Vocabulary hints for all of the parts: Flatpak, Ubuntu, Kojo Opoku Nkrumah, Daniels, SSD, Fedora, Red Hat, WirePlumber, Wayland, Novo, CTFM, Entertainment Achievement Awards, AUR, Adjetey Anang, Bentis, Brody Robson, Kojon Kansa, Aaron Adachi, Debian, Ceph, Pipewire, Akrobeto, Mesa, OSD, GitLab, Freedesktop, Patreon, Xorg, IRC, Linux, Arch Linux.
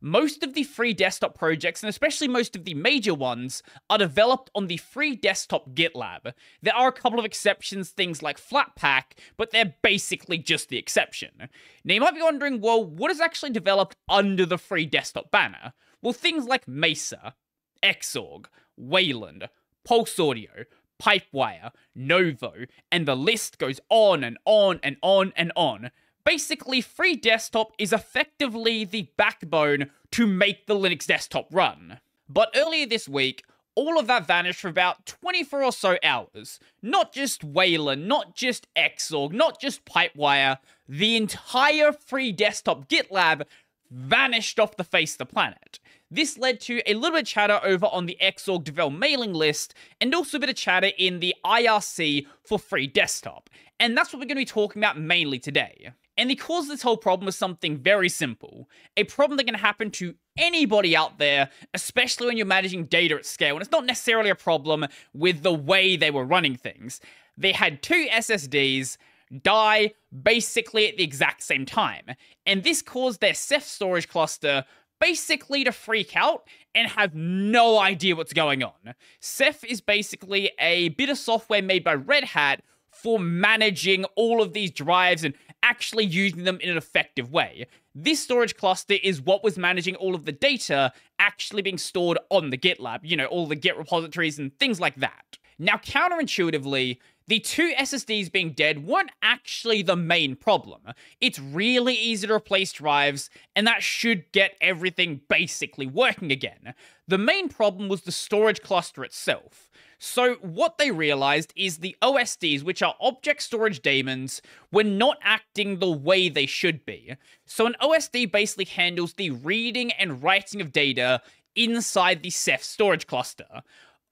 most of the Freedesktop projects, and especially most of the major ones, are developed on the Freedesktop GitLab. There are a couple of exceptions, things like Flatpak, but they're basically just the exception. Now you might be wondering, well, what is actually developed under the Freedesktop banner? Well, things like Mesa, Xorg, Wayland, Pulse Audio, Pipewire, Novo, and the list goes on and on and on and on. Basically, Freedesktop is effectively the backbone to make the Linux desktop run. But earlier this week, all of that vanished for about 24 or so hours. Not just Wayland, not just Xorg, not just Pipewire, the entire Freedesktop GitLab vanished off the face of the planet. This led to a little bit of chatter over on the Xorg Devel mailing list, and also a bit of chatter in the IRC for Freedesktop. And that's what we're going to be talking about mainly today. And the cause of this whole problem is something very simple. A problem that can happen to anybody out there, especially when you're managing data at scale. And it's not necessarily a problem with the way they were running things. They had two SSDs die basically at the exact same time. And this caused their Ceph storage cluster basically to freak out and have no idea what's going on. Ceph is basically a bit of software made by Red Hat for managing all of these drives and actually using them in an effective way. This storage cluster is what was managing all of the data actually being stored on the GitLab, you know, all the Git repositories and things like that. Now, counterintuitively, the two SSDs being dead weren't actually the main problem. It's really easy to replace drives, and that should get everything basically working again. The main problem was the storage cluster itself. So what they realized is the OSDs, which are object storage daemons, were not acting the way they should be. So an OSD basically handles the reading and writing of data inside the Ceph storage cluster.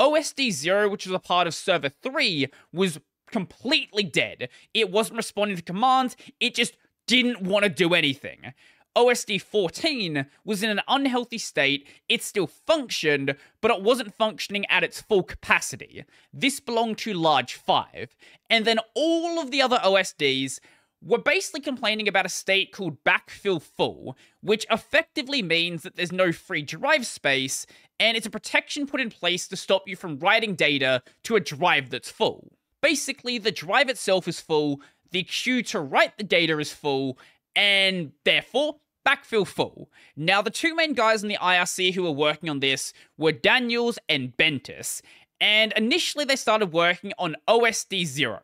OSD 0, which was a part of server 3, was completely dead. It wasn't responding to commands, it just didn't want to do anything. OSD 14 was in an unhealthy state, it still functioned, but it wasn't functioning at its full capacity. This belonged to large 5. And then all of the other OSDs were basically complaining about a state called backfill full, which effectively means that there's no free drive space, and it's a protection put in place to stop you from writing data to a drive that's full. Basically, the drive itself is full, the queue to write the data is full, and therefore, backfill full. Now, the two main guys in the IRC who were working on this were Daniels and Bentis, and initially they started working on OSD 0.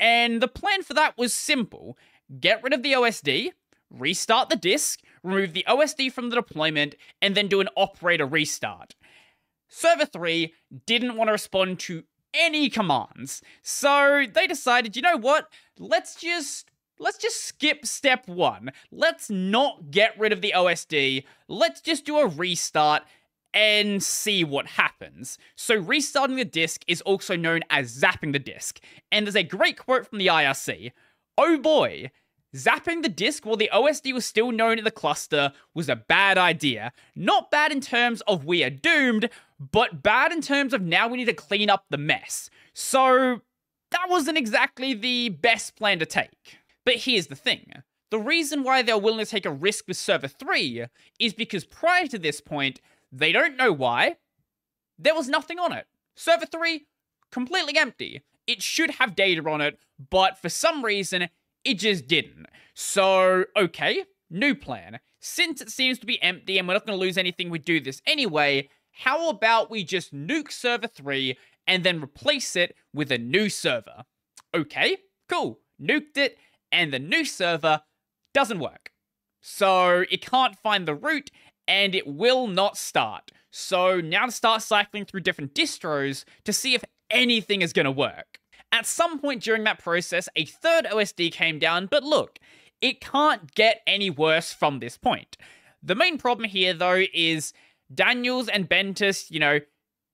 And the plan for that was simple. Get rid of the OSD, restart the disk, remove the OSD from the deployment, and then do an operator restart. Server 3 didn't want to respond to any commands. So they decided, you know what? Let's just skip step 1. Let's not get rid of the OSD. Let's just do a restart and see what happens. So restarting the disk is also known as zapping the disk. And there's a great quote from the IRC. Oh boy, zapping the disk while the OSD was still known in the cluster was a bad idea. Not bad in terms of we are doomed, but bad in terms of now we need to clean up the mess. So that wasn't exactly the best plan to take. But here's the thing. The reason why they're willing to take a risk with server 3 is because prior to this point, they don't know why. There was nothing on it. Server 3, completely empty. It should have data on it, but for some reason, it just didn't. So, okay, new plan. Since it seems to be empty and we're not going to lose anything, we do this anyway, how about we just nuke server 3 and then replace it with a new server? Okay, cool. Nuked it, and the new server doesn't work. So, it can't find the root, and it will not start. So now to start cycling through different distros to see if anything is going to work. At some point during that process, a third OSD came down, but look, it can't get any worse from this point. The main problem here, though, is Daniels and Bentis, you know,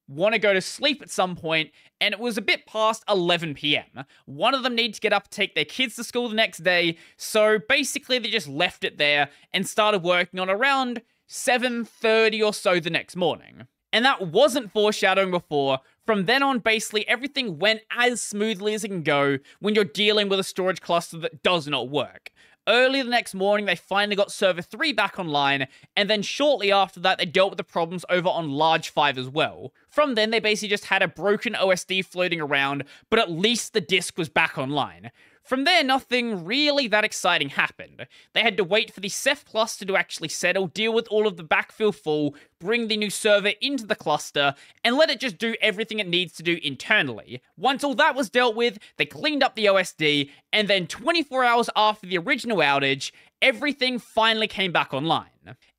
want to go to sleep at some point, and it was a bit past 11 p.m. One of them needed to get up, take their kids to school the next day, so basically they just left it there and started working on around 7:30 or so the next morning. And that wasn't foreshadowing before. From then on, basically, everything went as smoothly as it can go when you're dealing with a storage cluster that does not work. Early the next morning, they finally got server 3 back online, and then shortly after that, they dealt with the problems over on large 5 as well. From then, they basically just had a broken OSD floating around, but at least the disk was back online. From there, nothing really that exciting happened. They had to wait for the Ceph cluster to actually settle, deal with all of the backfill full, bring the new server into the cluster, and let it just do everything it needs to do internally. Once all that was dealt with, they cleaned up the OSD, and then 24 hours after the original outage, everything finally came back online.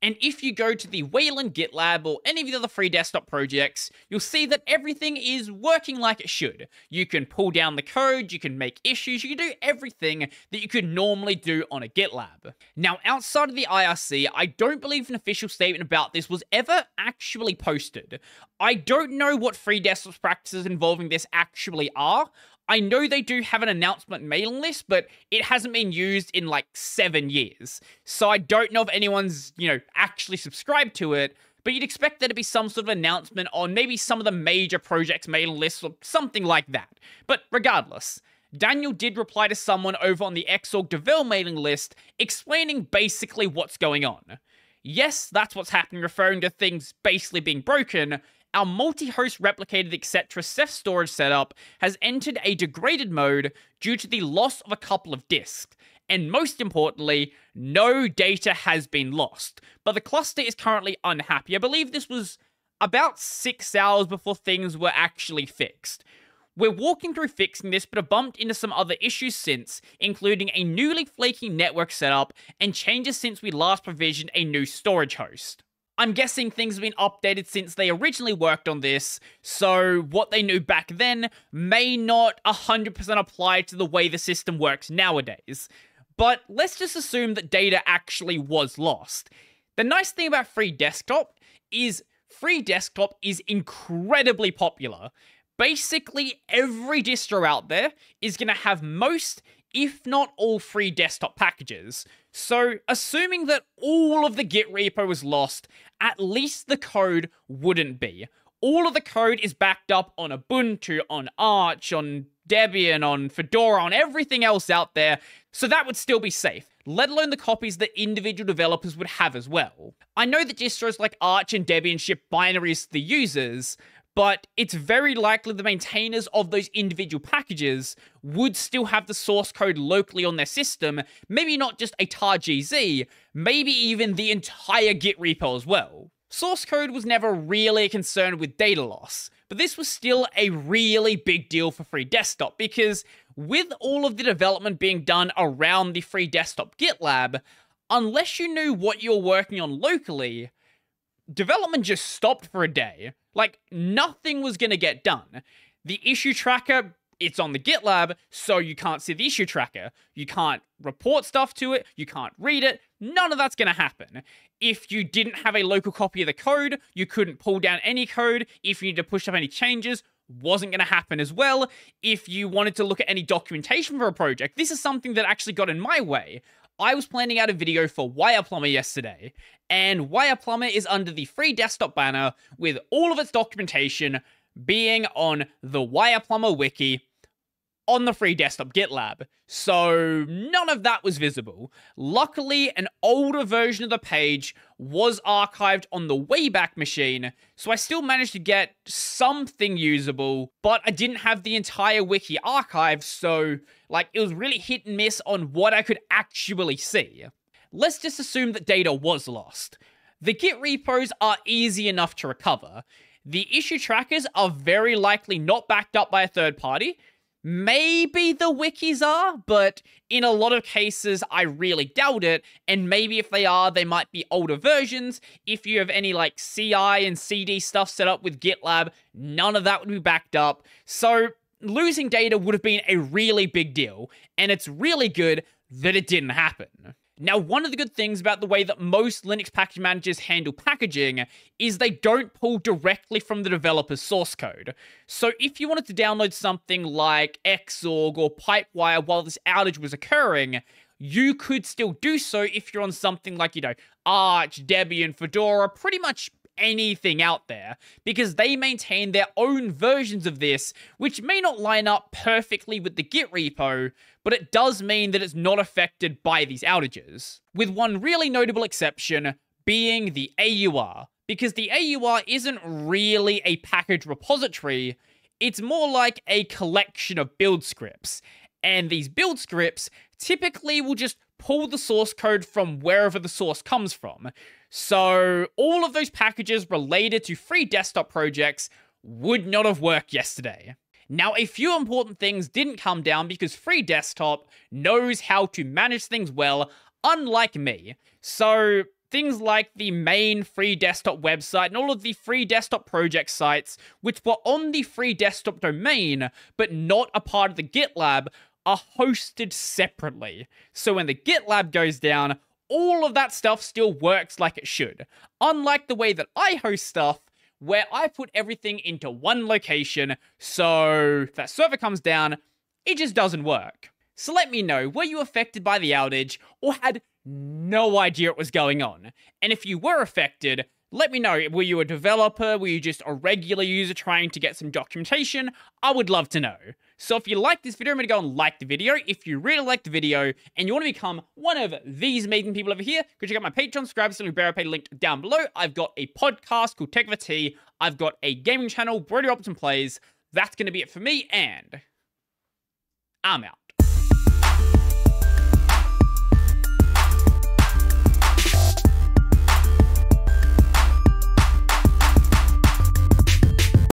And if you go to the Wayland GitLab or any of the other free desktop projects, you'll see that everything is working like it should. You can pull down the code, you can make issues, you can do everything that you could normally do on a GitLab. Now, outside of the IRC, I don't believe an official statement about this was ever actually posted. I don't know what free desktop practices involving this actually are. I know they do have an announcement mailing list, but it hasn't been used in like 7 years. So I don't know if anyone's, actually subscribed to it, but you'd expect there to be some sort of announcement on maybe some of the major projects mailing lists or something like that. But regardless, Daniel did reply to someone over on the Xorg Devel mailing list explaining basically what's going on. Yes, that's what's happening, referring to things basically being broken. Our multi-host replicated etc. Ceph storage setup has entered a degraded mode due to the loss of a couple of disks. And most importantly, no data has been lost. But the cluster is currently unhappy. I believe this was about 6 hours before things were actually fixed. We're walking through fixing this, but have bumped into some other issues since, including a newly flaky network setup and changes since we last provisioned a new storage host. I'm guessing things have been updated since they originally worked on this, so what they knew back then may not 100% apply to the way the system works nowadays. But let's just assume that data actually was lost. The nice thing about Freedesktop is incredibly popular. Basically, every distro out there is going to have most, if not all, free desktop packages. So, assuming that all of the Git repo was lost, at least the code wouldn't be. All of the code is backed up on Ubuntu, on Arch, on Debian, on Fedora, on everything else out there, so that would still be safe, let alone the copies that individual developers would have as well. I know that distros like Arch and Debian ship binaries to the users, but it's very likely the maintainers of those individual packages would still have the source code locally on their system, maybe not just a tar.gz, maybe even the entire Git repo as well. Source code was never really concerned with data loss, but this was still a really big deal for Free Desktop because with all of the development being done around the Free Desktop GitLab, unless you knew what you were working on locally, development just stopped for a day. Like, nothing was going to get done. The issue tracker, it's on the GitLab, so you can't see the issue tracker. You can't report stuff to it. You can't read it. None of that's going to happen. If you didn't have a local copy of the code, you couldn't pull down any code. If you need to push up any changes, wasn't going to happen as well. If you wanted to look at any documentation for a project, this is something that actually got in my way. I was planning out a video for WirePlumber yesterday, and WirePlumber is under the Free Desktop banner with all of its documentation being on the WirePlumber wiki on the Free Desktop GitLab. So none of that was visible. Luckily, an older version of the page was archived on the Wayback Machine, so I still managed to get something usable, but I didn't have the entire wiki archived, so it was really hit and miss on what I could actually see. Let's just assume that data was lost. The Git repos are easy enough to recover. The issue trackers are very likely not backed up by a third party. Maybe the wikis are, but in a lot of cases, I really doubt it. And maybe if they are, they might be older versions. If you have any CI and CD stuff set up with GitLab, none of that would be backed up. So losing data would have been a really big deal. And it's really good that it didn't happen. Now, one of the good things about the way that most Linux package managers handle packaging is they don't pull directly from the developer's source code. So if you wanted to download something like Xorg or Pipewire while this outage was occurring, you could still do so if you're on something like, Arch, Debian, Fedora, pretty much anything out there because they maintain their own versions of this, which may not line up perfectly with the Git repo, but it does mean that it's not affected by these outages, with one really notable exception being the AUR, because the AUR isn't really a package repository, it's more like a collection of build scripts, and these build scripts typically will just pull the source code from wherever the source comes from. So all of those packages related to free desktop projects would not have worked yesterday. Now, a few important things didn't come down because Free Desktop knows how to manage things well, unlike me. So things like the main Free Desktop website and all of the Free Desktop project sites, which were on the Free Desktop domain, but not a part of the GitLab, are hosted separately. So when the GitLab goes down, all of that stuff still works like it should. Unlike the way that I host stuff, where I put everything into one location, so if that server comes down, it just doesn't work. So let me know, were you affected by the outage or had no idea it was going on? And if you were affected, let me know, were you a developer? Were you just a regular user trying to get some documentation? I would love to know. So if you like this video, I'm gonna go and like the video. If you really like the video and you wanna become one of these amazing people over here, go check out my Patreon, subscribe, so I'll pay linked down below. I've got a podcast called Tech of a Tea. I've got a gaming channel, Brody Robson Plays. That's gonna be it for me, and I'm out.